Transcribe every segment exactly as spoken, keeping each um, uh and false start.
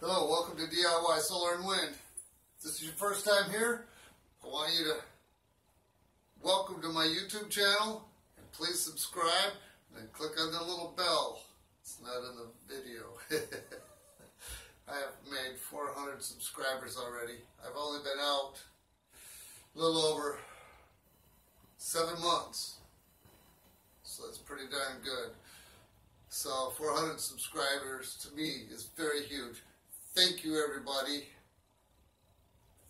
Hello, welcome to D I Y Solar and Wind. If this is your first time here, I want you to welcome to my YouTube channel, and please subscribe and then click on the little bell. It's not in the video. I have made four hundred subscribers already. I've only been out a little over seven months, so that's pretty darn good. So four hundred subscribers to me is very huge. Thank you, everybody.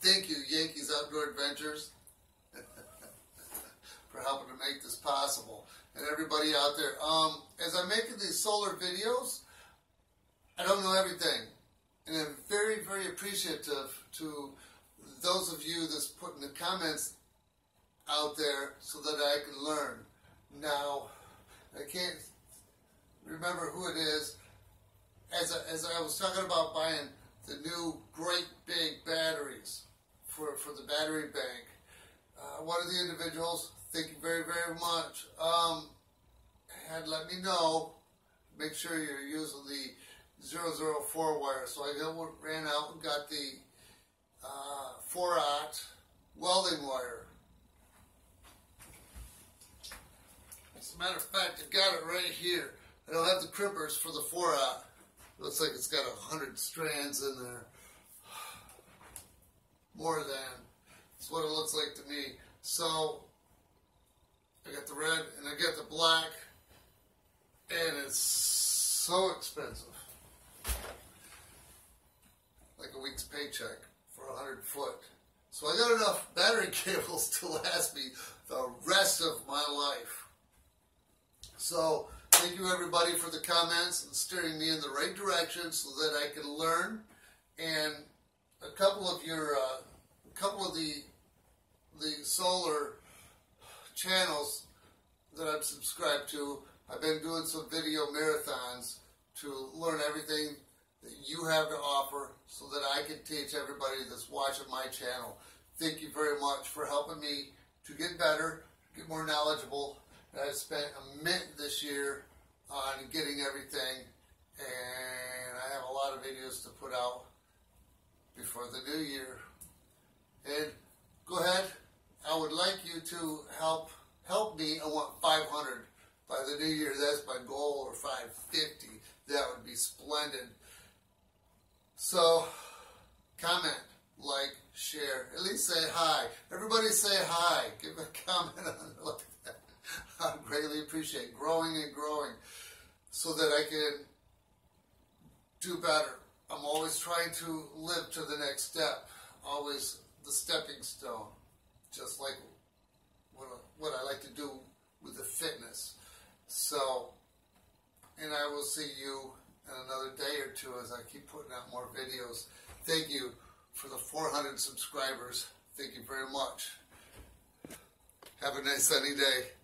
Thank you, Yankees Outdoor Adventures, for helping to make this possible. And everybody out there, um, as I'm making these solar videos, I don't know everything. And I'm very, very appreciative to those of you that's putting the comments out there so that I can learn. Now, I can't remember who it is. As I, as I was talking about buying the new great big batteries for, for the battery bank, uh, one of the individuals, thank you very, very much, um, had let me know, make sure you're using the zero zero four wire. So I ran out and got the uh, four aught welding wire. As a matter of fact, I got it right here. I don't have the crimpers for the four aught. Looks like it's got a hundred strands in there. More than. That's what it looks like to me. So, I got the red and I got the black. And it's so expensive. Like a week's paycheck for a hundred foot. So I got enough battery cables to last me the rest of my life. So, thank you, everybody, for the comments and steering me in the right direction so that I can learn. And a couple of your, uh, a couple of the the solar channels that I'm subscribed to, I've been doing some video marathons to learn everything that you have to offer so that I can teach everybody that's watching my channel. Thank you very much for helping me to get better, get more knowledgeable. And I've spent a mint this year on getting everything, and I have a lot of videos to put out before the new year. And go ahead, I would like you to help help me. I want five hundred by the new year. That's my goal, or five fifty. That would be splendid. So comment, like, share, at least say hi. Everybody say hi, give a comment on it like that. I greatly appreciate growing and growing so that I can do better. I'm always trying to live to the next step, always the stepping stone, just like what, what I like to do with the fitness. So, and I will see you in another day or two as I keep putting out more videos. Thank you for the four hundred subscribers. Thank you very much. Have a nice sunny day.